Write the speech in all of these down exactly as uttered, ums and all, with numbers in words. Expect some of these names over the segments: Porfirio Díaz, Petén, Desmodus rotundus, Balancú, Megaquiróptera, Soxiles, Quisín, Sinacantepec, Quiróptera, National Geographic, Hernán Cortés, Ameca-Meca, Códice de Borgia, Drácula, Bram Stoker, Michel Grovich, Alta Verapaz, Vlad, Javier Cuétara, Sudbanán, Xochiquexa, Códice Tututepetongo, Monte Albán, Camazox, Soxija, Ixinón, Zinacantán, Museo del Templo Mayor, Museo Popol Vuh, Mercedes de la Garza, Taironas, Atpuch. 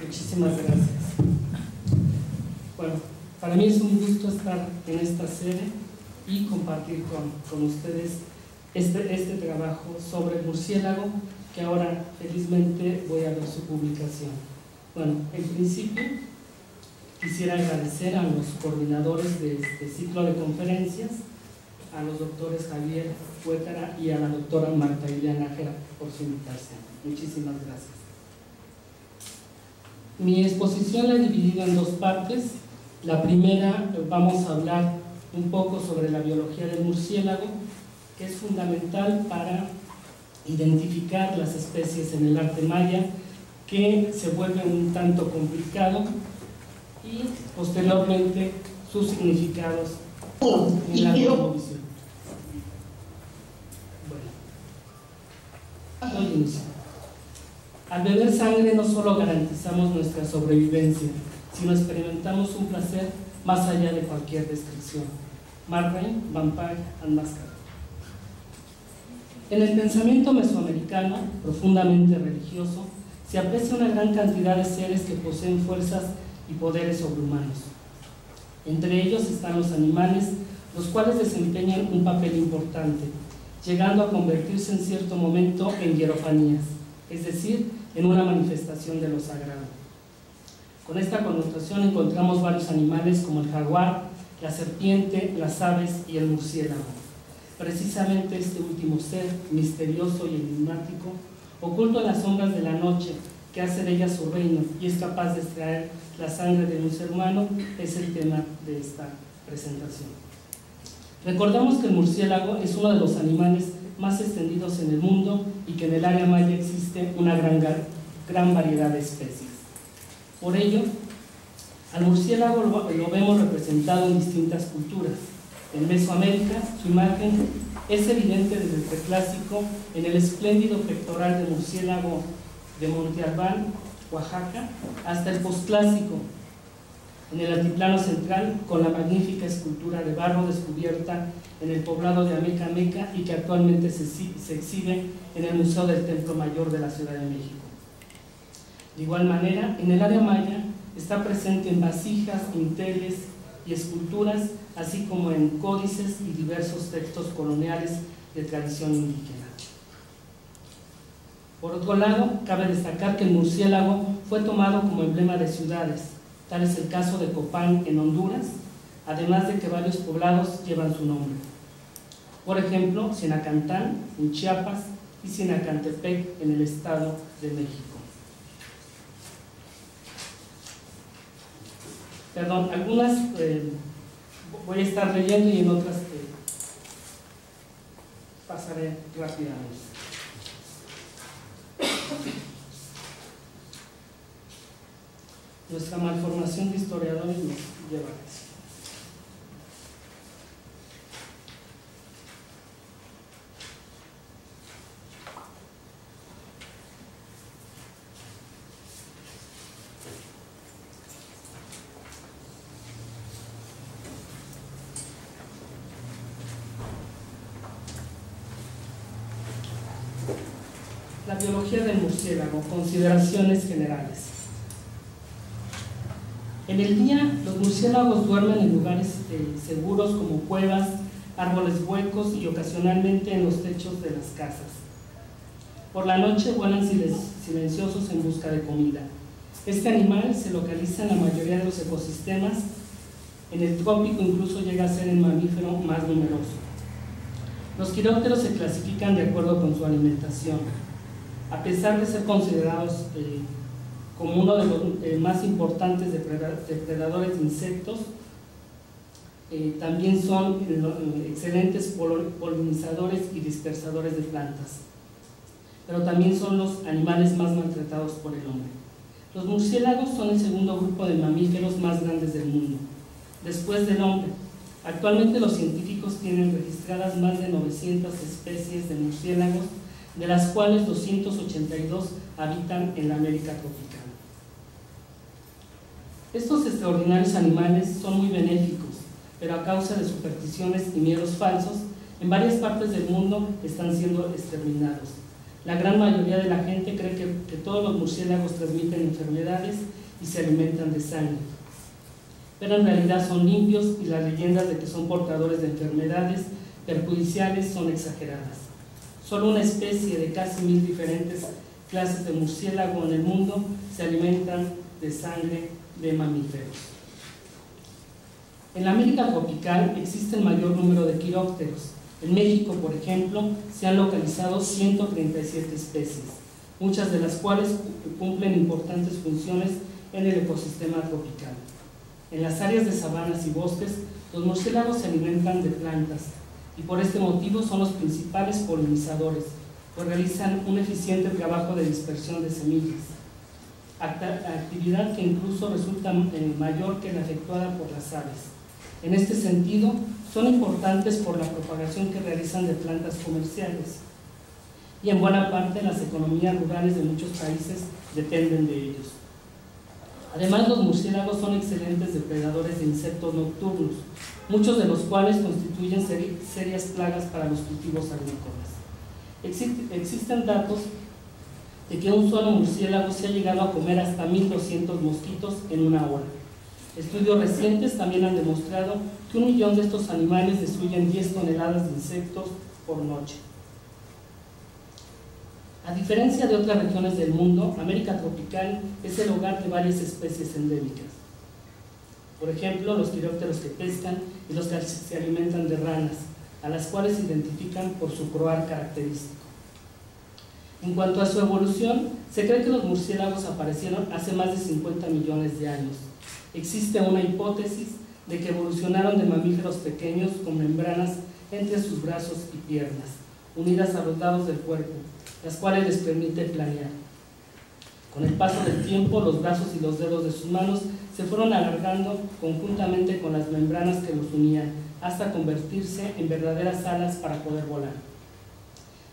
Muchísimas gracias. Bueno, para mí es un gusto estar en esta sede y compartir con, con ustedes este, este trabajo sobre el murciélago, que ahora felizmente voy a ver su publicación. Bueno, en principio quisiera agradecer a los coordinadores de este ciclo de conferencias, a los doctores Javier Cuétara y a la doctora Marta Ileana Nájera por su invitación. Muchísimas gracias. Mi exposición la he dividido en dos partes. La primera, vamos a hablar un poco sobre la biología del murciélago, que es fundamental para identificar las especies en el arte maya, que se vuelve un tanto complicado, y posteriormente sus significados en la cosmovisión. Al beber sangre no solo garantizamos nuestra sobrevivencia, sino experimentamos un placer más allá de cualquier descripción. Marvin, Vampire and Masquerade. En el pensamiento mesoamericano, profundamente religioso, se aprecia una gran cantidad de seres que poseen fuerzas y poderes sobrehumanos. Entre ellos están los animales, los cuales desempeñan un papel importante, llegando a convertirse en cierto momento en hierofanías, es decir, en una manifestación de lo sagrado. Con esta connotación encontramos varios animales como el jaguar, la serpiente, las aves y el murciélago. Precisamente este último ser, misterioso y enigmático, oculto en las sombras de la noche, que hace de ella su reino y es capaz de extraer la sangre de un ser humano, es el tema de esta presentación. Recordamos que el murciélago es uno de los animales más extendidos en el mundo y que en el área maya existe una gran, gran variedad de especies. Por ello, al murciélago lo, lo vemos representado en distintas culturas. En Mesoamérica, su imagen es evidente desde el preclásico en el espléndido pectoral de murciélago de Monte Albán, Oaxaca, hasta el posclásico, en el altiplano central, con la magnífica escultura de barro descubierta en el poblado de Ameca-Meca y que actualmente se, se exhibe en el Museo del Templo Mayor de la Ciudad de México. De igual manera, en el área maya está presente en vasijas, dinteles y esculturas, así como en códices y diversos textos coloniales de tradición indígena. Por otro lado, cabe destacar que el murciélago fue tomado como emblema de ciudades, tal es el caso de Copán en Honduras, además de que varios poblados llevan su nombre. Por ejemplo, Zinacantán en Chiapas y Sinacantepec en el Estado de México. Perdón, algunas eh, voy a estar leyendo y en otras eh, pasaré rápidamente. Nuestra malformación de historiadores nos lleva a eso. La biología del murciélago, consideraciones generales. En el día, los murciélagos duermen en lugares eh, seguros como cuevas, árboles huecos y ocasionalmente en los techos de las casas. Por la noche vuelan silenciosos en busca de comida. Este animal se localiza en la mayoría de los ecosistemas, en el trópico incluso llega a ser el mamífero más numeroso. Los quirópteros se clasifican de acuerdo con su alimentación. A pesar de ser considerados eh, como uno de los eh, más importantes depredadores de insectos, eh, también son eh, excelentes polinizadores y dispersadores de plantas, pero también son los animales más maltratados por el hombre. Los murciélagos son el segundo grupo de mamíferos más grandes del mundo, después del hombre. Actualmente los científicos tienen registradas más de novecientas especies de murciélagos, de las cuales doscientas ochenta y dos habitan en la América tropical. Estos extraordinarios animales son muy benéficos, pero a causa de supersticiones y miedos falsos, en varias partes del mundo están siendo exterminados. La gran mayoría de la gente cree que, que todos los murciélagos transmiten enfermedades y se alimentan de sangre. Pero en realidad son limpios y las leyendas de que son portadores de enfermedades perjudiciales son exageradas. Solo una especie de casi mil diferentes clases de murciélago en el mundo se alimentan de sangre de mamíferos. En la América tropical existe el mayor número de quirópteros. En México, por ejemplo, se han localizado ciento treinta y siete especies, muchas de las cuales cumplen importantes funciones en el ecosistema tropical. En las áreas de sabanas y bosques, los murciélagos se alimentan de plantas y por este motivo son los principales polinizadores, pues realizan un eficiente trabajo de dispersión de semillas, actividad que incluso resulta mayor que la efectuada por las aves. En este sentido, son importantes por la propagación que realizan de plantas comerciales y en buena parte las economías rurales de muchos países dependen de ellos. Además, los murciélagos son excelentes depredadores de insectos nocturnos, muchos de los cuales constituyen serias plagas para los cultivos agrícolas. Existen datos de que un solo murciélago se ha llegado a comer hasta mil doscientos mosquitos en una hora. Estudios recientes también han demostrado que un millón de estos animales destruyen diez toneladas de insectos por noche. A diferencia de otras regiones del mundo, América tropical es el hogar de varias especies endémicas. Por ejemplo, los quirópteros que pescan y los que se alimentan de ranas, a las cuales se identifican por su croar característico. En cuanto a su evolución, se cree que los murciélagos aparecieron hace más de cincuenta millones de años. Existe una hipótesis de que evolucionaron de mamíferos pequeños con membranas entre sus brazos y piernas, unidas a los lados del cuerpo, las cuales les permite planear. Con el paso del tiempo, los brazos y los dedos de sus manos se fueron alargando conjuntamente con las membranas que los unían, hasta convertirse en verdaderas alas para poder volar.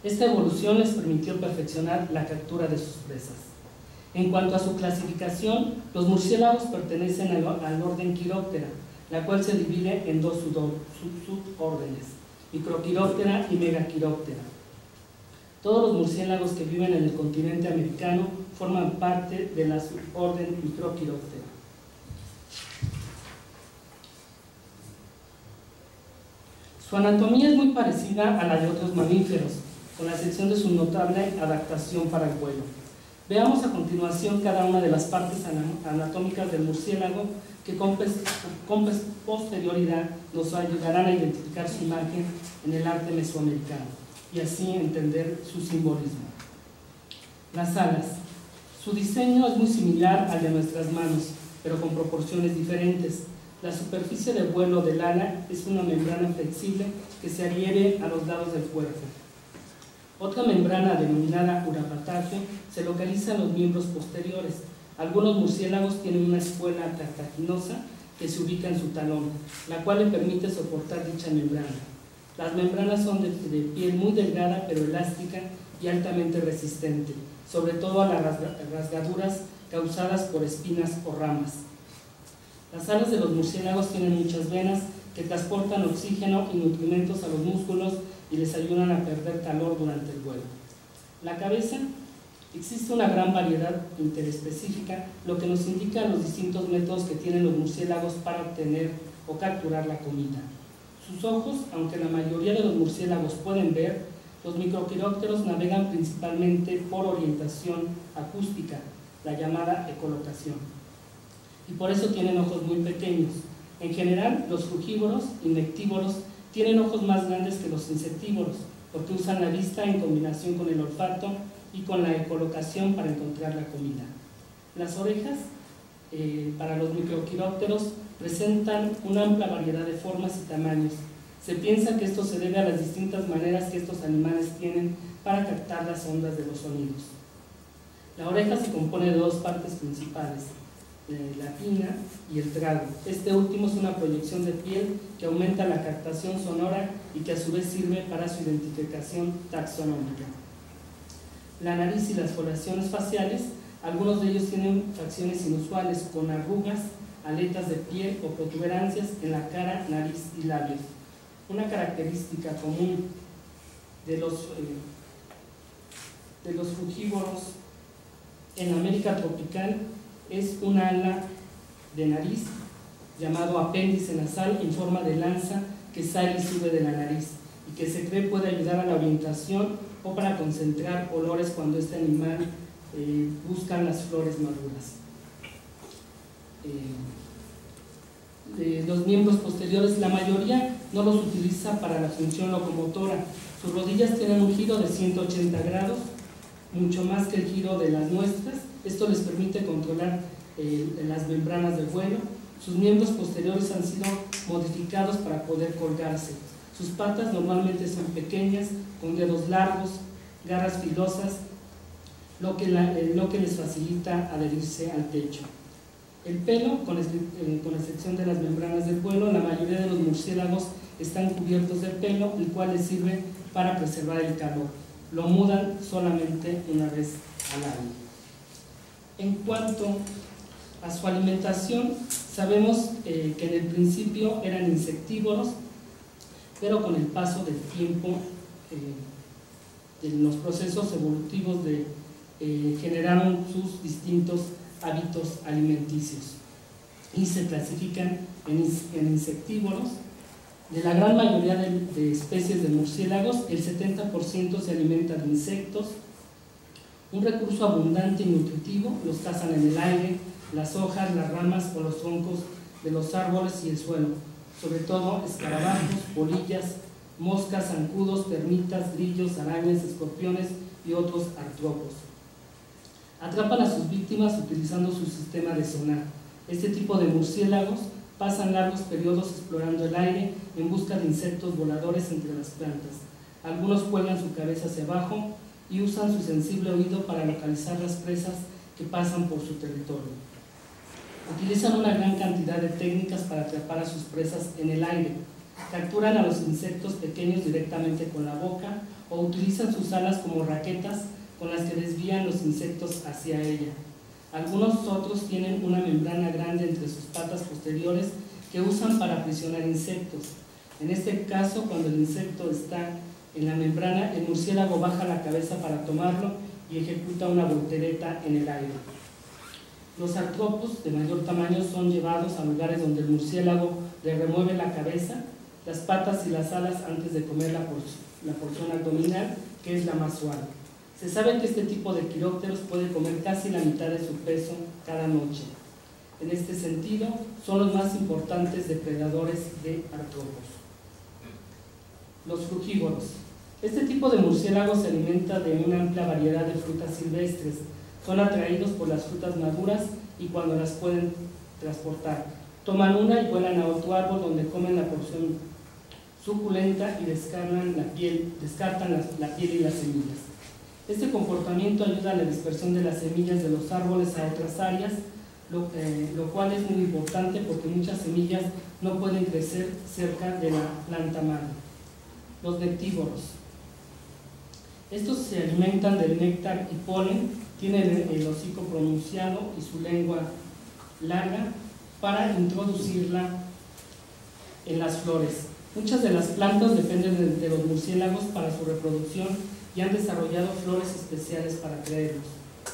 Esta evolución les permitió perfeccionar la captura de sus presas. En cuanto a su clasificación, los murciélagos pertenecen al orden Quiróptera, la cual se divide en dos subórdenes, Microquiróptera y Megaquiróptera. Todos los murciélagos que viven en el continente americano forman parte de la suborden Microquiróptera. Su anatomía es muy parecida a la de otros mamíferos, con la excepción de su notable adaptación para el vuelo. Veamos a continuación cada una de las partes anatómicas del murciélago que con posterioridad nos ayudarán a identificar su imagen en el arte mesoamericano y así entender su simbolismo. Las alas. Su diseño es muy similar al de nuestras manos, pero con proporciones diferentes. La superficie de vuelo del ala es una membrana flexible que se adhiere a los lados del cuerpo. Otra membrana, denominada urapataje, se localiza en los miembros posteriores. Algunos murciélagos tienen una espuela cartilaginosa que se ubica en su talón, la cual le permite soportar dicha membrana. Las membranas son de, de piel muy delgada pero elástica y altamente resistente, sobre todo a las rasgaduras causadas por espinas o ramas. Las alas de los murciélagos tienen muchas venas que transportan oxígeno y nutrimentos a los músculos y les ayudan a perder calor durante el vuelo. La cabeza. Existe una gran variedad interespecífica, lo que nos indica los distintos métodos que tienen los murciélagos para obtener o capturar la comida. Sus ojos, aunque la mayoría de los murciélagos pueden ver, los microquirópteros navegan principalmente por orientación acústica, la llamada ecolocación, y por eso tienen ojos muy pequeños. En general, los frugívoros, insectívoros, tienen ojos más grandes que los insectívoros, porque usan la vista en combinación con el olfato y con la ecolocación para encontrar la comida. Las orejas, eh, para los microquirópteros, presentan una amplia variedad de formas y tamaños. Se piensa que esto se debe a las distintas maneras que estos animales tienen para captar las ondas de los sonidos. La oreja se compone de dos partes principales, eh, la pina y el trago. Este último es una proyección de piel que aumenta la captación sonora y que a su vez sirve para su identificación taxonómica. La nariz y las foliaciones faciales, algunos de ellos tienen facciones inusuales con arrugas, aletas de piel o protuberancias en la cara, nariz y labios. Una característica común de los, eh, de los frugívoros en América tropical es un ala de nariz llamado apéndice nasal en forma de lanza que sale y sube de la nariz y que se cree puede ayudar a la orientación o para concentrar olores cuando este animal eh, busca las flores maduras. Eh, de los miembros posteriores, la mayoría no los utiliza para la función locomotora. Sus rodillas tienen un giro de ciento ochenta grados, mucho más que el giro de las nuestras. Esto les permite controlar eh, las membranas del vuelo. Sus miembros posteriores han sido modificados para poder colgarse. Sus patas normalmente son pequeñas, con dedos largos, garras filosas, lo que, la, eh, lo que les facilita adherirse al techo. El pelo, con, ex, eh, con excepción de las membranas del vuelo, la mayoría de los murciélagos están cubiertos de pelo, el cual les sirve para preservar el calor. Lo mudan solamente una vez al año. En cuanto a su alimentación, sabemos eh, que en el principio eran insectívoros, pero con el paso del tiempo, eh, de los procesos evolutivos de, eh, generaron sus distintos hábitos alimenticios y se clasifican en, en insectívoros. De la gran mayoría de, de especies de murciélagos, el setenta por ciento se alimenta de insectos, un recurso abundante y nutritivo. Los cazan en el aire, las hojas, las ramas o los troncos de los árboles y el suelo, sobre todo escarabajos, polillas, moscas, zancudos, termitas, grillos, arañas, escorpiones y otros artrópodos. Atrapan a sus víctimas utilizando su sistema de sonar. Este tipo de murciélagos pasan largos periodos explorando el aire en busca de insectos voladores entre las plantas. Algunos cuelgan su cabeza hacia abajo y usan su sensible oído para localizar las presas que pasan por su territorio. Utilizan una gran cantidad de técnicas para atrapar a sus presas en el aire. Capturan a los insectos pequeños directamente con la boca o utilizan sus alas como raquetas con las que desvían los insectos hacia ella. Algunos otros tienen una membrana grande entre sus patas posteriores que usan para aprisionar insectos. En este caso, cuando el insecto está en la membrana, el murciélago baja la cabeza para tomarlo y ejecuta una voltereta en el aire. Los artrópodos de mayor tamaño son llevados a lugares donde el murciélago le remueve la cabeza, las patas y las alas antes de comer la porción, la porción abdominal, que es la más suave. Se sabe que este tipo de quirópteros puede comer casi la mitad de su peso cada noche. En este sentido, son los más importantes depredadores de artrópodos. Los frugívoros. Este tipo de murciélago se alimenta de una amplia variedad de frutas silvestres. Son atraídos por las frutas maduras y cuando las pueden transportar. Toman una y vuelan a otro árbol donde comen la porción suculenta y descartan la piel, descartan la, la piel y las semillas. Este comportamiento ayuda a la dispersión de las semillas de los árboles a otras áreas, lo, eh, lo cual es muy importante porque muchas semillas no pueden crecer cerca de la planta madre. Los nectívoros. Estos se alimentan del néctar y polen, tienen el hocico pronunciado y su lengua larga para introducirla en las flores. Muchas de las plantas dependen de, de los murciélagos para su reproducción y han desarrollado flores especiales para traerlos.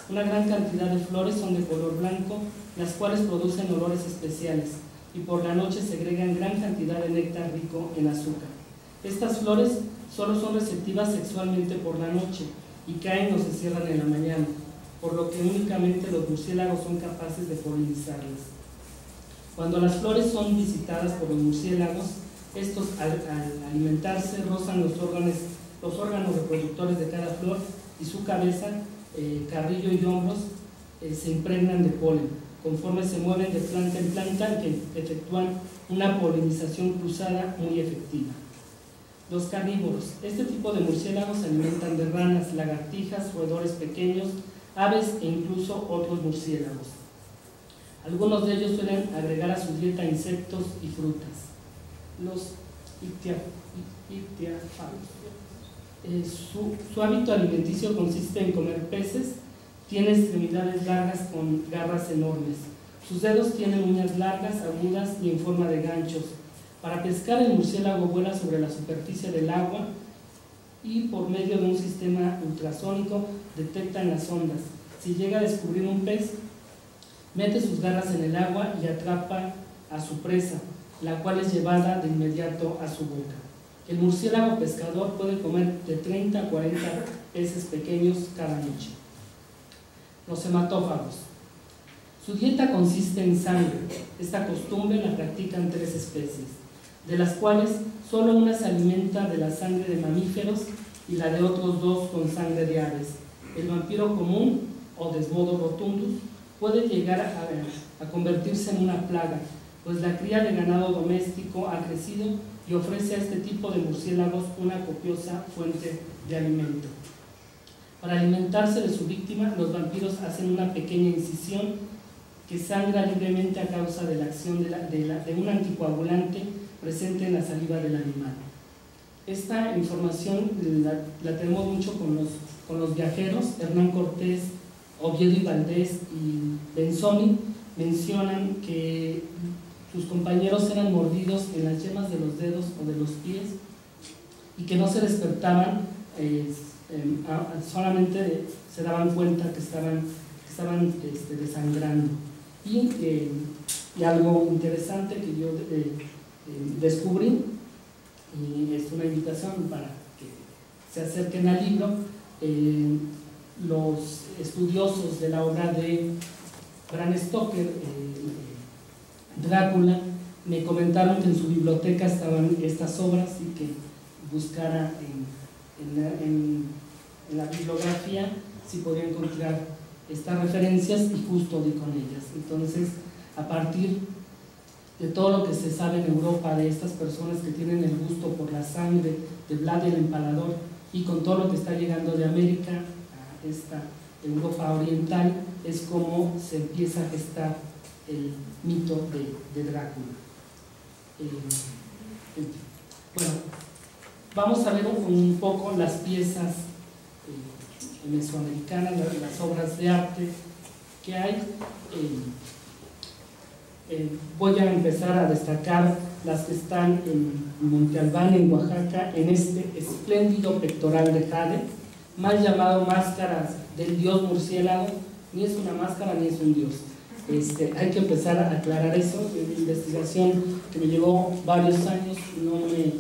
Una gran cantidad de flores son de color blanco, las cuales producen olores especiales, y por la noche segregan gran cantidad de néctar rico en azúcar. Estas flores solo son receptivas sexualmente por la noche, y caen o se cierran en la mañana, por lo que únicamente los murciélagos son capaces de polinizarlas. Cuando las flores son visitadas por los murciélagos, estos al, al alimentarse rozan los órganos los órganos reproductores de cada flor y su cabeza, eh, carrillo y hombros eh, se impregnan de polen, conforme se mueven de planta en planta que efectúan una polinización cruzada muy efectiva. Los carnívoros. Este tipo de murciélagos se alimentan de ranas, lagartijas, roedores pequeños, aves e incluso otros murciélagos. Algunos de ellos suelen agregar a su dieta insectos y frutas. Los ictiófagos. Eh, su, su hábito alimenticio consiste en comer peces, tiene extremidades largas con garras enormes. Sus dedos tienen uñas largas, agudas y en forma de ganchos. Para pescar, el murciélago vuela sobre la superficie del agua y por medio de un sistema ultrasónico detectan las ondas. si llega a descubrir un pez, mete sus garras en el agua y atrapa a su presa, la cual es llevada de inmediato a su boca. El murciélago pescador puede comer de treinta a cuarenta peces pequeños cada noche. Los hematófagos. Su dieta consiste en sangre. Esta costumbre la practican tres especies, de las cuales solo una se alimenta de la sangre de mamíferos y la de otros dos con sangre de aves. El vampiro común, o Desmodus rotundus, puede llegar a, a convertirse en una plaga, pues la cría de ganado doméstico ha crecido y ofrece a este tipo de murciélagos una copiosa fuente de alimento. Para alimentarse de su víctima, los vampiros hacen una pequeña incisión que sangra libremente a causa de la acción de, la, de, la, de un anticoagulante presente en la saliva del animal. Esta información la, la tenemos mucho con los, con los viajeros. Hernán Cortés, Oviedo y Valdés y Benzoni mencionan que sus compañeros eran mordidos en las yemas de los dedos o de los pies y que no se despertaban, eh, eh, solamente se daban cuenta que estaban, que estaban este, desangrando. Y, eh, y algo interesante que yo eh, eh, descubrí, y es una invitación para que se acerquen al libro, eh, los estudiosos de la obra de Bram Stoker, eh, Drácula, me comentaron que en su biblioteca estaban estas obras y que buscara en, en, la, en, en la bibliografía si podía encontrar estas referencias, y justo di con ellas. Entonces, a partir de todo lo que se sabe en Europa de estas personas que tienen el gusto por la sangre de Vlad el empalador, y con todo lo que está llegando de América a esta Europa oriental, es como se empieza a gestar el mito de, de Drácula. Eh, bueno, vamos a ver un, un poco las piezas eh, mesoamericanas, las, las obras de arte que hay. Eh, eh, voy a empezar a destacar las que están en Monte Albán, en Oaxaca, en este espléndido pectoral de jade, mal llamado máscaras del dios murciélago. Ni es una máscara ni es un dios. Este, hay que empezar a aclarar eso. Mi investigación, que me llevó varios años, no me,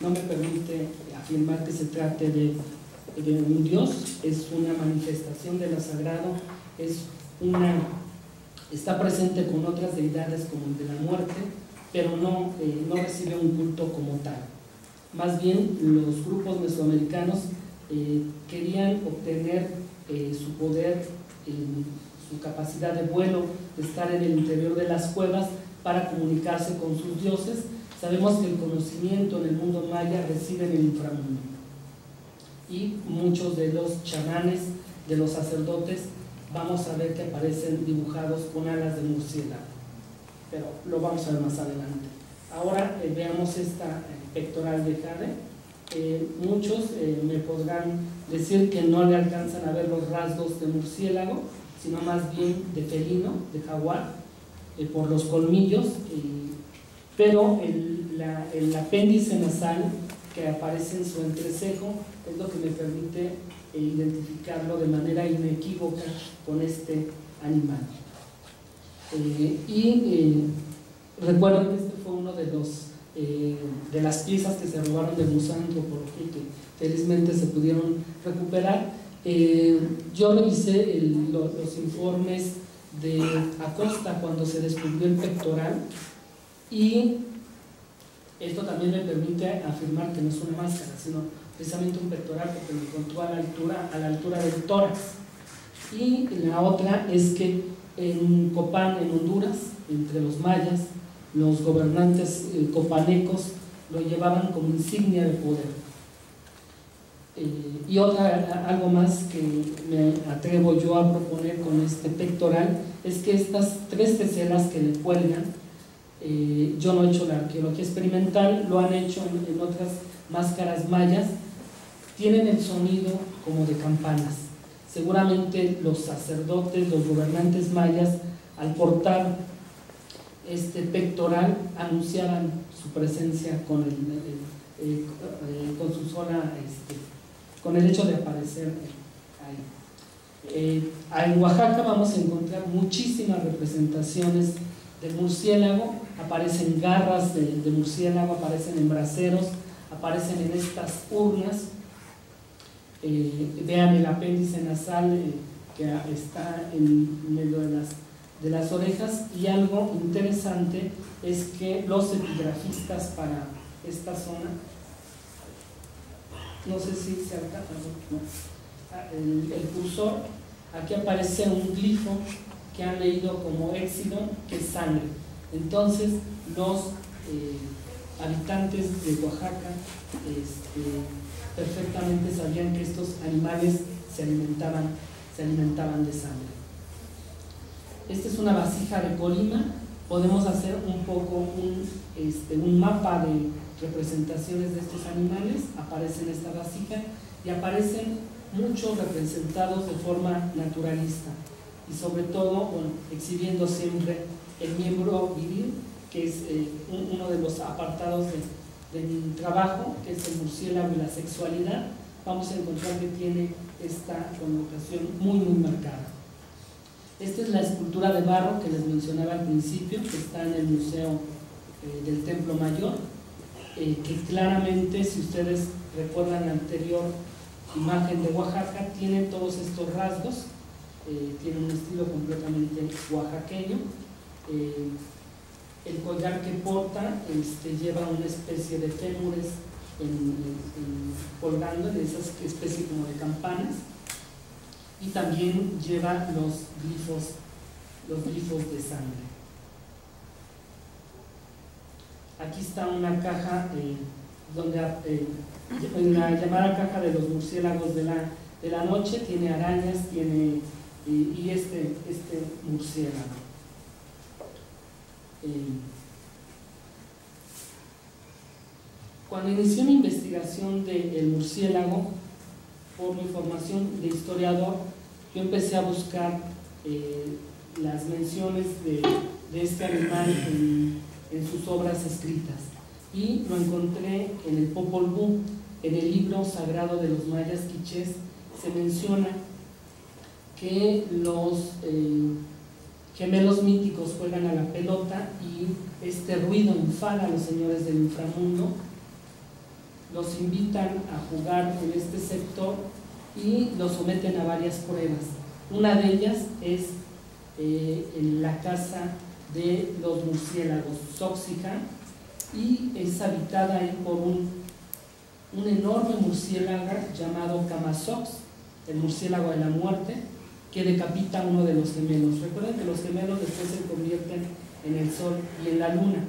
no me permite afirmar que se trate de, de un dios. Es una manifestación de lo sagrado, es una, está presente con otras deidades como el de la muerte, pero no, eh, no recibe un culto como tal. Más bien, los grupos mesoamericanos eh, querían obtener eh, su poder, eh, su capacidad de vuelo, de estar en el interior de las cuevas para comunicarse con sus dioses. Sabemos que el conocimiento en el mundo maya reside en el inframundo, y muchos de los chamanes, de los sacerdotes, vamos a ver que aparecen dibujados con alas de murciélago, pero lo vamos a ver más adelante. Ahora eh, veamos esta eh, pectoral de jade. Eh, muchos eh, me podrán decir que no le alcanzan a ver los rasgos de murciélago, sino más bien de felino, de jaguar, eh, por los colmillos, eh, pero el, la, el apéndice nasal que aparece en su entrecejo es lo que me permite eh, identificarlo de manera inequívoca con este animal. Eh, y eh, recuerden que este fue uno de los eh, de las piezas que se robaron del Museo de Antropología y que felizmente se pudieron recuperar. Eh, yo revisé el, lo, los informes de Acosta cuando se descubrió el pectoral, y esto también me permite afirmar que no es una máscara, sino precisamente un pectoral, porque lo encontró a la altura, a la altura del tórax. Y la otra es que en Copán, en Honduras, entre los mayas, los gobernantes eh, copanecos lo llevaban como insignia de poder. Eh, y otra, algo más que me atrevo yo a proponer con este pectoral, es que estas tres teselas que le cuelgan, eh, yo no he hecho la arqueología experimental, lo han hecho en, en otras máscaras mayas, tienen el sonido como de campanas. Seguramente los sacerdotes, los gobernantes mayas, al portar este pectoral, anunciaban su presencia con el, el, el, el, con su sola... Este, con el hecho de aparecer ahí. Eh, en Oaxaca vamos a encontrar muchísimas representaciones del murciélago, aparecen garras de, de murciélago, aparecen en braseros, aparecen en estas urnas. Eh, vean el apéndice nasal eh, que está en medio de las, de las orejas. Y algo interesante es que los epigrafistas para esta zona, no sé si se alcanza, no, el, el cursor, aquí aparece un glifo que han leído como éxidon, que es sangre. Entonces los eh, habitantes de Oaxaca este, perfectamente sabían que estos animales se alimentaban, se alimentaban de sangre. Esta es una vasija de Colima. Podemos hacer un poco un, este, un mapa de representaciones de estos animales. Aparece en esta vasija y aparecen muchos representados de forma naturalista y sobre todo, bueno, exhibiendo siempre el miembro viril, que es eh, un, uno de los apartados de, de mi trabajo, que es el murciélago y la sexualidad. Vamos a encontrar que tiene esta connotación muy muy marcada. Esta es la escultura de barro que les mencionaba al principio, que está en el Museo eh, del Templo Mayor, eh, que claramente, si ustedes recuerdan la anterior imagen de Oaxaca, tiene todos estos rasgos. Eh, tiene un estilo completamente oaxaqueño. Eh, el collar que porta este, lleva una especie de fémures en, en, colgando, de esas especies como de campanas, y también lleva los glifos, los glifos de sangre. Aquí está una caja eh, donde eh, en la llamada caja de los murciélagos de la, de la noche, tiene arañas, tiene y este, este murciélago. Eh, cuando inició mi investigación del murciélago, por mi formación de historiador, yo empecé a buscar eh, las menciones de, de este animal en, en sus obras escritas, y lo encontré en el Popol Vuh, en el libro sagrado de los mayas quichés. Se menciona que los eh, gemelos míticos juegan a la pelota y este ruido enfada a los señores del inframundo. Los invitan a jugar en este sector y los someten a varias pruebas. Una de ellas es eh, en la casa de los murciélagos, Soxija, y es habitada ahí por un, un enorme murciélago llamado Camazox, el murciélago de la muerte, que decapita a uno de los gemelos. Recuerden que los gemelos después se convierten en el sol y en la luna.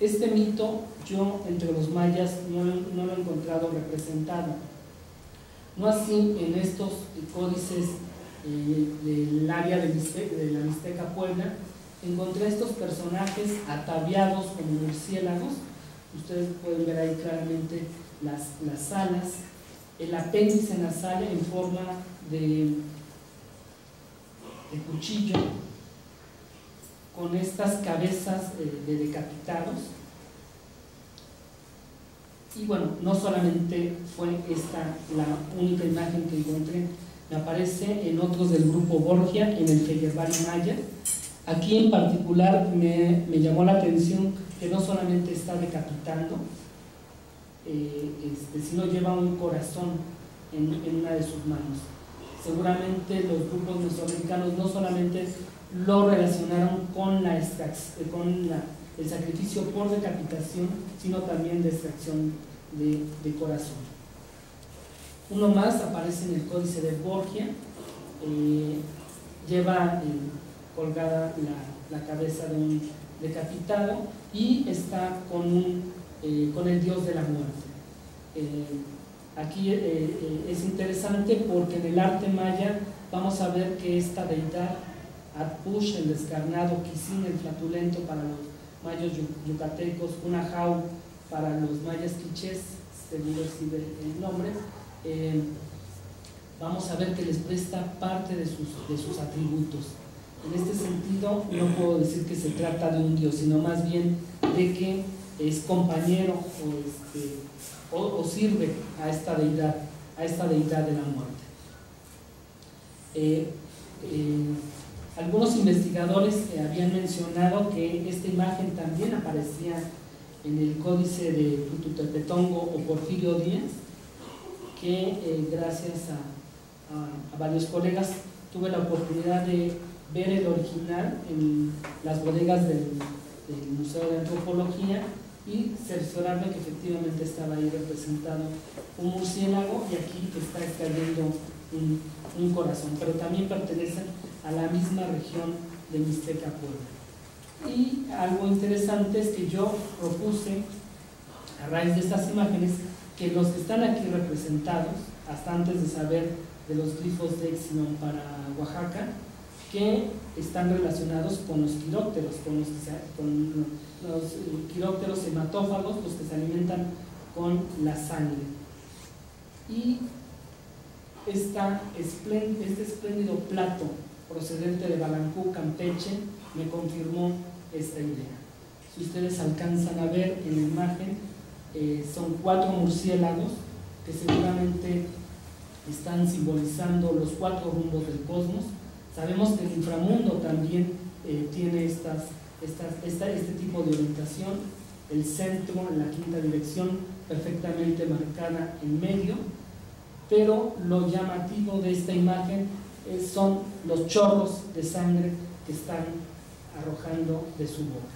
Este mito yo entre los mayas no, no lo he encontrado representado, no así en estos códices eh, del área de, de la Mixteca Puebla. Encontré estos personajes ataviados como murciélagos. Ustedes pueden ver ahí claramente las, las alas, el apéndice nasal en forma de de cuchillo, con estas cabezas de decapitados. Y bueno, no solamente fue esta la única imagen que encontré, me aparece en otros del grupo Borgia, en el Feyerbari maya. Aquí en particular me, me llamó la atención que no solamente está decapitando, eh, este, sino lleva un corazón en, en una de sus manos. Seguramente los grupos mesoamericanos no solamente lo relacionaron con, la con la, el sacrificio por decapitación, sino también de extracción de, de corazón. Uno más aparece en el Códice de Borgia, eh, lleva eh, colgada la, la cabeza de un decapitado y está con, un, eh, con el dios de la muerte. Eh, aquí eh, eh, es interesante porque en el arte maya vamos a ver que esta deidad, Atpuch, el descarnado, Quisín, el flatulento para los mayos yucatecos, una jau para los mayas quichés, seguro si ve el nombre, eh, vamos a ver que les presta parte de sus, de sus atributos. En este sentido, no puedo decir que se trata de un dios, sino más bien de que es compañero o, este, o, o sirve a esta deidad, a esta deidad de la muerte. eh, eh, algunos investigadores eh, habían mencionado que esta imagen también aparecía en el Códice de Tututepetongo o Porfirio Díaz, que eh, gracias a, a, a varios colegas tuve la oportunidad de ver el original en las bodegas del, del Museo de Antropología y cerciorarme que efectivamente estaba ahí representado un murciélago, y aquí está cayendo un, un corazón, pero también pertenecen a la misma región de Mixteca, Puebla. Y algo interesante es que yo propuse, a raíz de estas imágenes, que los que están aquí representados, hasta antes de saber de los glifos de Ixinón para Oaxaca, que están relacionados con los quirópteros, con los, con los quirópteros hematófagos, los que se alimentan con la sangre. Y esta esplénd- este espléndido plato procedente de Balancú, Campeche, me confirmó esta idea. Si ustedes alcanzan a ver en la imagen, eh, son cuatro murciélagos que seguramente están simbolizando los cuatro rumbos del cosmos. Sabemos que el inframundo también eh, tiene estas, estas, esta, este tipo de orientación, el centro, la quinta dirección, perfectamente marcada en medio, pero lo llamativo de esta imagen eh, son los chorros de sangre que están arrojando de su boca.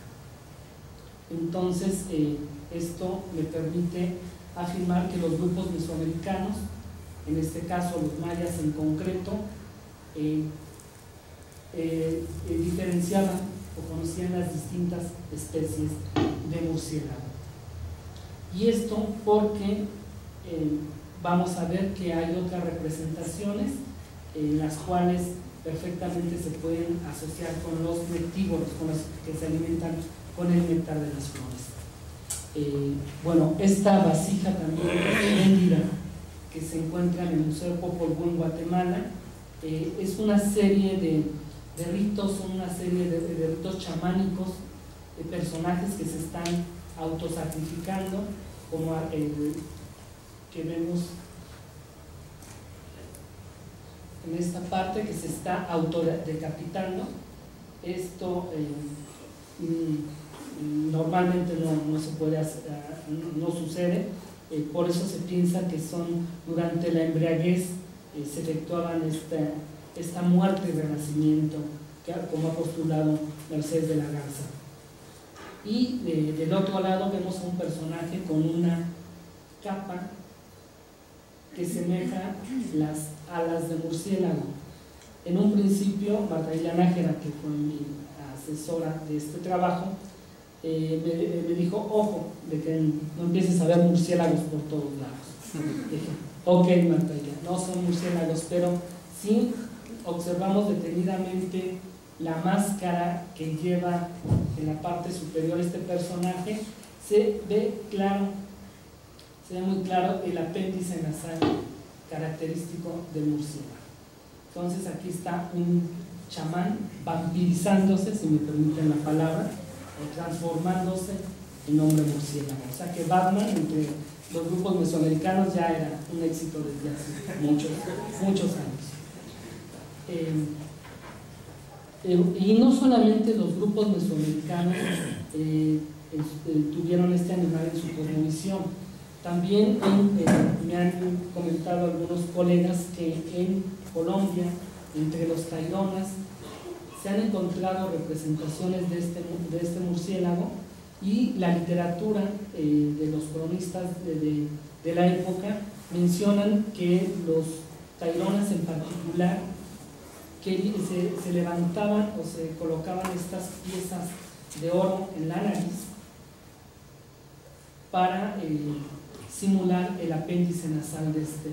Entonces, eh, esto me permite afirmar que los grupos mesoamericanos, en este caso los mayas en concreto, eh, Eh, eh, diferenciaban o conocían las distintas especies de murciélago. Y esto porque eh, vamos a ver que hay otras representaciones en eh, las cuales perfectamente se pueden asociar con los nectívoros, con los que se alimentan con el néctar de las flores. Eh, bueno, esta vasija también espléndida que se encuentra en el Museo Popol Vuh en Guatemala eh, es una serie de de ritos, son una serie de, de, de ritos chamánicos, de personajes que se están autosacrificando, como el que vemos en esta parte, que se está autodecapitando. Esto eh, normalmente no, no se puede hacer, no, no sucede, eh, por eso se piensa que son, durante la embriaguez eh, se efectuaban esta esta muerte y renacimiento, como ha postulado Mercedes de la Garza. Y de, del otro lado vemos a un personaje con una capa que semeja las alas de murciélago. En un principio, Marta Ileana Nájera, que fue mi asesora de este trabajo, eh, me, me dijo, ojo, de que no empieces a ver murciélagos por todos lados. Dije, ok, Marta Ileana, no son murciélagos, pero sí observamos detenidamente la máscara que lleva en la parte superior este personaje, se ve claro, se ve muy claro el apéndice nasal característico del murciélago. Entonces aquí está un chamán vampirizándose, si me permiten la palabra, o transformándose en hombre murciélago. O sea que Batman entre los grupos mesoamericanos ya era un éxito desde hace muchos, muchos años. Eh, eh, y no solamente los grupos mesoamericanos eh, eh, tuvieron este animal en su cosmovisión, también en, eh, me han comentado algunos colegas que en Colombia, entre los taironas, se han encontrado representaciones de este, de este murciélago, y la literatura eh, de los cronistas de, de, de la época mencionan que los taironas en particular que se, se levantaban o se colocaban estas piezas de oro en la nariz para eh, simular el apéndice nasal de este,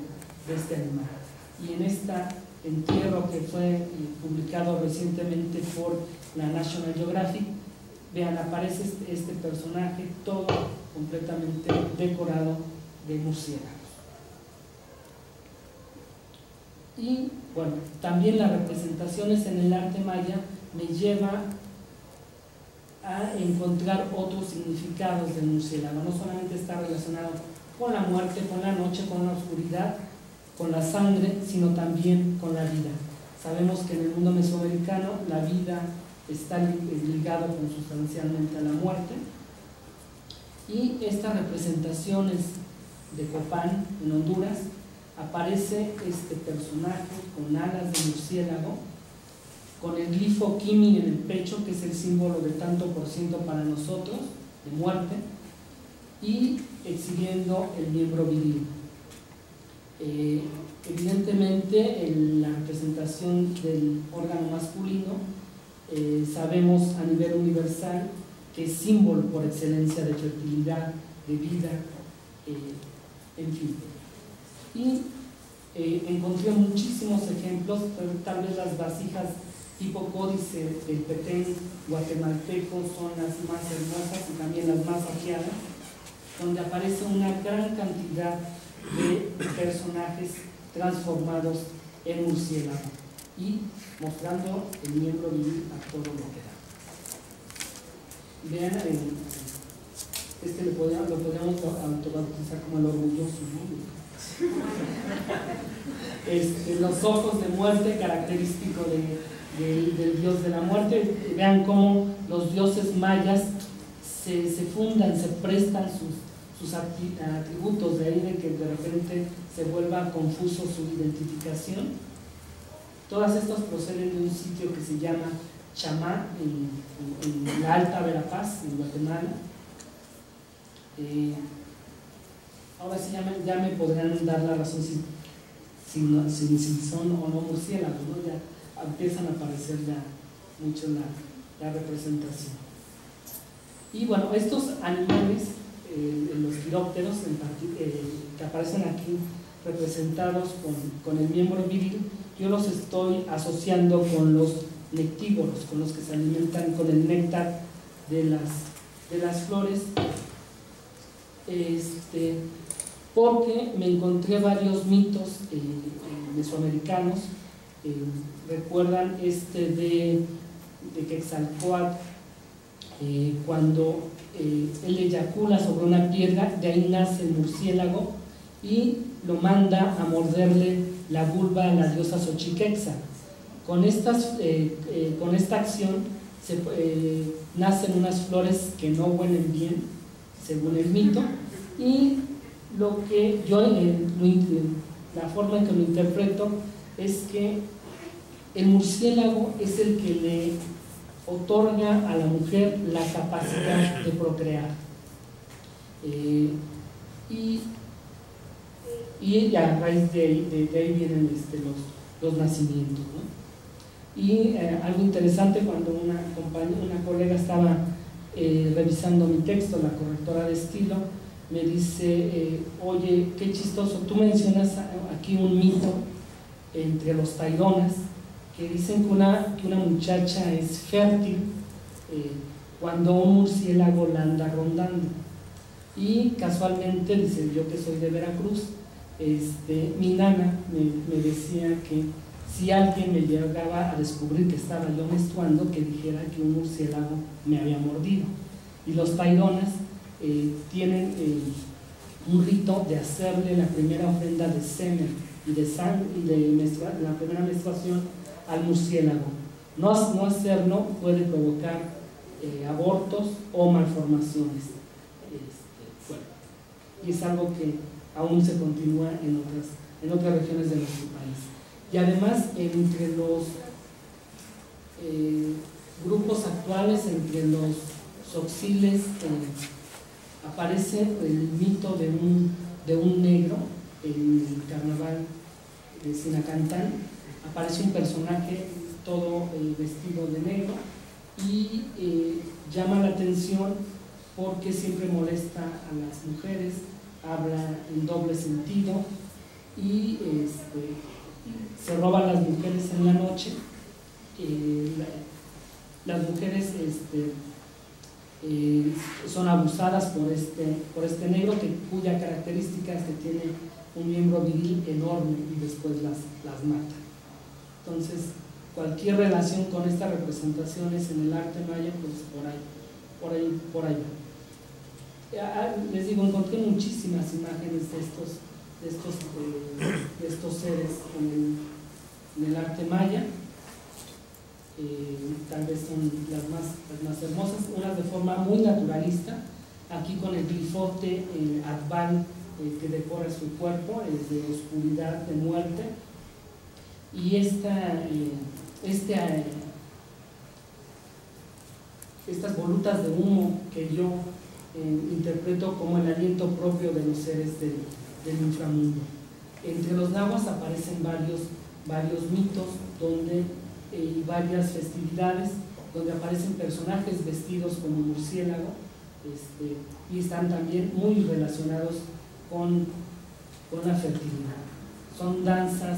de este animal. Y en este entierro que fue eh, publicado recientemente por la National Geographic, vean, aparece este, este personaje todo completamente decorado de murciélagos. Y bueno, también las representaciones en el arte maya me lleva a encontrar otros significados del murciélago. No solamente está relacionado con la muerte, con la noche, con la oscuridad, con la sangre, sino también con la vida. Sabemos que en el mundo mesoamericano la vida está ligada consustancialmente a la muerte, y estas representaciones de Copán en Honduras aparece este personaje con alas de murciélago, con el glifo Kimin en el pecho, que es el símbolo de tanto por ciento para nosotros, de muerte, y exhibiendo el miembro viril. Eh, evidentemente, en la representación del órgano masculino, eh, sabemos a nivel universal que es símbolo por excelencia de fertilidad, de vida, eh, en fin. Y eh, encontré muchísimos ejemplos, tal vez las vasijas tipo códice del Petén guatemalteco son las más hermosas y también las más saqueadas, donde aparece una gran cantidad de personajes transformados en murciélago y mostrando el miembro viril a todo lo que da. Vean, este lo podríamos, lo podríamos autobautizar como el orgulloso, ¿no? Este, los ojos de muerte, característico de, de, del dios de la muerte. Vean cómo los dioses mayas se, se fundan, se prestan sus, sus atributos, de ahí de que de repente se vuelva confuso su identificación. Todas estas proceden de un sitio que se llama Chamá, en, en, en la Alta Verapaz, en Guatemala. eh, Ahora sí ya me, ya me podrán dar la razón si, si, no, si, si son o no murciélagos, ¿no? Ya empiezan a aparecer ya mucho la, la representación. Y bueno, estos animales, eh, los quirópteros en, eh, que aparecen aquí representados con, con el miembro viril, yo los estoy asociando con los nectívoros, con los que se alimentan con el néctar de las, de las flores. Este, porque me encontré varios mitos eh, mesoamericanos. Eh, recuerdan este de, de Quetzalcóatl, eh, cuando eh, él eyacula sobre una piedra, de ahí nace el murciélago y lo manda a morderle la vulva a la diosa Xochiquexa. Con, estas, eh, eh, con esta acción se, eh, nacen unas flores que no huelen bien, según el mito, y lo que yo, la forma en que lo interpreto es que el murciélago es el que le otorga a la mujer la capacidad de procrear. Eh, y, y a raíz de, de, de ahí vienen este, los, los nacimientos, ¿no? Y eh, algo interesante, cuando una, una colega estaba Eh, revisando mi texto, la correctora de estilo me dice, eh, oye, qué chistoso, tú mencionas aquí un mito entre los taironas que dicen que una, que una muchacha es fértil eh, cuando un murciélago la anda rondando. Y casualmente, dice, yo que soy de Veracruz, este, mi nana me, me decía que si alguien me llegaba a descubrir que estaba yo menstruando, que dijera que un murciélago me había mordido. Y los taironas eh, tienen eh, un rito de hacerle la primera ofrenda de semen y de sangre, y de la primera menstruación al murciélago. No, no hacerlo puede provocar eh, abortos o malformaciones. Este, bueno, y es algo que aún se continúa en otras, en otras regiones de nuestro país. Y además, entre los eh, grupos actuales, entre los soxiles, eh, aparece el mito de un, de un negro. En el carnaval de Zinacantán aparece un personaje todo eh, vestido de negro y eh, llama la atención porque siempre molesta a las mujeres, habla en doble sentido y este, se roban las mujeres en la noche. Eh, la, las mujeres este, eh, son abusadas por este, por este negro, que, cuya característica es que tiene un miembro viril enorme y después las, las mata. Entonces, cualquier relación con estas representaciones en el arte maya, pues por ahí, por ahí, por ahí. Les digo, encontré muchísimas imágenes de estos De estos, de, de estos seres en el, en el arte maya. eh, tal vez son las más, las más hermosas, unas de forma muy naturalista, aquí con el glifote eh, Adván eh, que decorre su cuerpo, es de oscuridad, de muerte, y esta, eh, este, eh, estas volutas de humo que yo eh, interpreto como el aliento propio de los seres de, del inframundo. Entre los nahuas aparecen varios, varios mitos donde, eh, y varias festividades donde aparecen personajes vestidos como murciélago, este, y están también muy relacionados con, con la fertilidad. Son danzas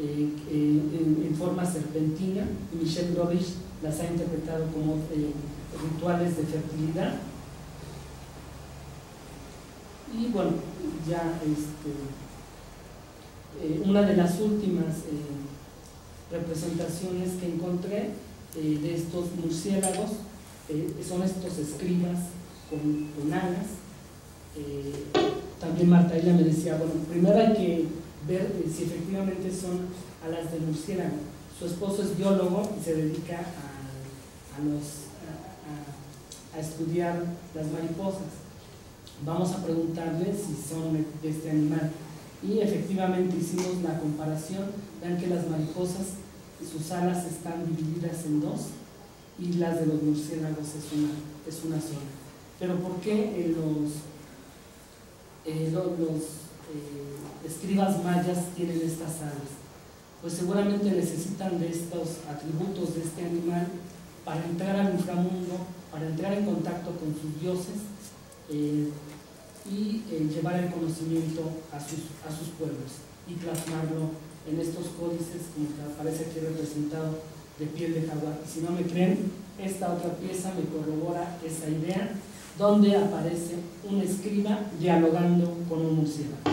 eh, eh, en, en forma serpentina, Michel Grovich las ha interpretado como eh, rituales de fertilidad. Y bueno, ya este, eh, una de las últimas eh, representaciones que encontré eh, de estos murciélagos eh, son estos escribas con, con alas. Eh, también Marta Ila me decía, bueno, primero hay que ver eh, si efectivamente son alas de murciélago. Su esposo es biólogo y se dedica a, a, los, a, a, a estudiar las mariposas. Vamos a preguntarle si son de este animal. Y efectivamente hicimos la comparación. Vean que las mariposas, sus alas están divididas en dos y las de los murciélagos es una, es una sola. Pero ¿por qué los, eh, los, los eh, escribas mayas tienen estas alas? Pues seguramente necesitan de estos atributos de este animal para entrar al inframundo, para entrar en contacto con sus dioses, Eh, y eh, llevar el conocimiento a sus, a sus pueblos y plasmarlo en estos códices como que aparece aquí representado de piel de jaguar. Y si no me creen, esta otra pieza me corrobora esa idea, donde aparece un escriba dialogando con un murciélago.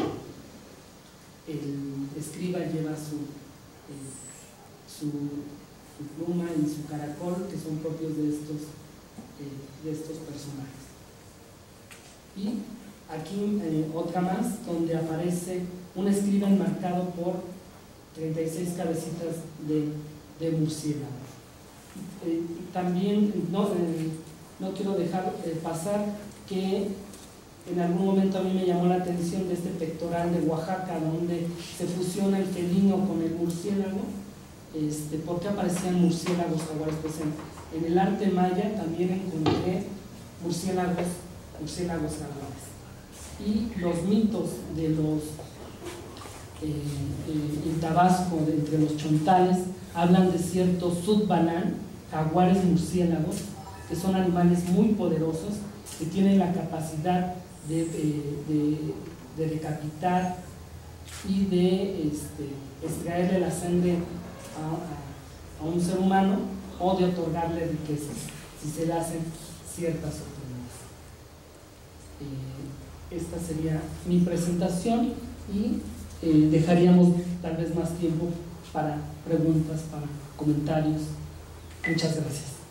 El escriba lleva su, eh, su, su pluma y su caracol, que son propios de estos, eh, de estos personajes. Y aquí eh, otra más, donde aparece un escriba enmarcado por treinta y seis cabecitas de, de murciélago. Eh, también no, eh, no quiero dejar eh, pasar que en algún momento a mí me llamó la atención de este pectoral de Oaxaca, donde se fusiona el felino con el murciélago. Este, ¿Por qué aparecían murciélagos jaguares? Pues en, en el arte maya también encontré murciélagos murciélagos jaguares. Y los mitos de los eh, eh, en Tabasco, de entre los chontales, hablan de ciertos sudbanán, jaguares murciélagos, que son animales muy poderosos, que tienen la capacidad de, de, de, de decapitar y de este, extraerle la sangre a, a, a un ser humano, o de otorgarle riquezas si se le hacen ciertas obras. Eh, esta sería mi presentación y eh, dejaríamos tal vez más tiempo para preguntas, para comentarios. Muchas gracias.